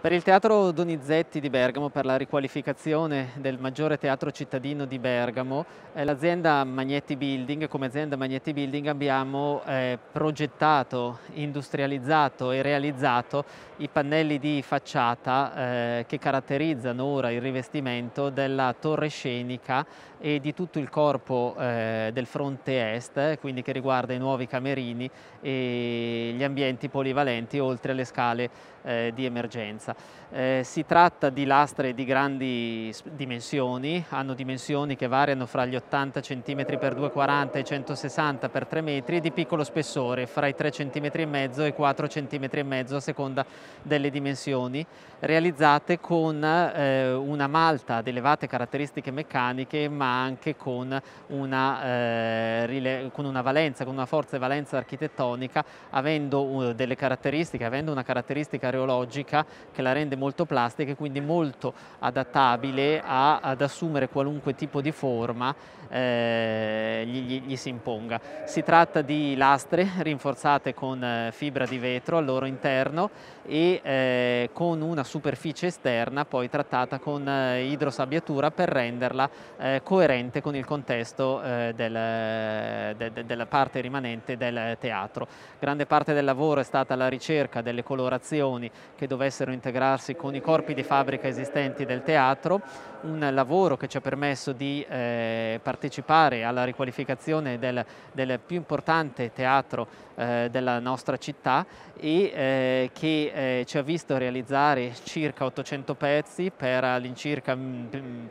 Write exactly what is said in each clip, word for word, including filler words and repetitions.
Per il Teatro Donizetti di Bergamo, per la riqualificazione del maggiore teatro cittadino di Bergamo, l'azienda Magnetti Building, come azienda Magnetti Building abbiamo eh, progettato, industrializzato e realizzato i pannelli di facciata eh, che caratterizzano ora il rivestimento della torre scenica e di tutto il corpo eh, del fronte est, quindi che riguarda i nuovi camerini e gli ambienti polivalenti oltre alle scale eh, di emergenza. Eh, si tratta di lastre di grandi dimensioni, hanno dimensioni che variano fra gli ottanta centimetri per due virgola quaranta e i centosessanta per tre metri e di piccolo spessore, fra i tre centimetri e mezzo e i quattro centimetri e mezzo a seconda delle dimensioni, realizzate con eh, una malta ad elevate caratteristiche meccaniche ma anche con una, eh, con una valenza, con una forza e valenza architettonica, avendo uh, delle caratteristiche, avendo una caratteristica areologica che la rende molto plastica e quindi molto adattabile a, ad assumere qualunque tipo di forma eh, gli, gli si imponga. Si tratta di lastre rinforzate con eh, fibra di vetro al loro interno e eh, con una superficie esterna poi trattata con eh, idrosabbiatura per renderla eh, coerente con il contesto eh, del, de, de, della parte rimanente del teatro. Grande parte del lavoro è stata la ricerca delle colorazioni che dovessero integrarsi con i corpi di fabbrica esistenti del teatro, un lavoro che ci ha permesso di eh, partecipare alla riqualificazione del, del più importante teatro eh, della nostra città e eh, che eh, ci ha visto realizzare circa ottocento pezzi per all'incirca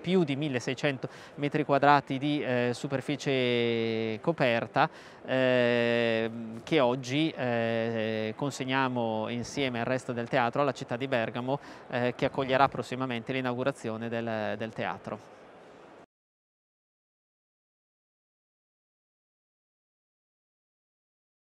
più di milleseicento metri quadrati di eh, superficie coperta eh, che oggi eh, consegniamo insieme al resto del teatro alla città di Bergamo, eh, che accoglierà prossimamente l'inaugurazione del, del teatro.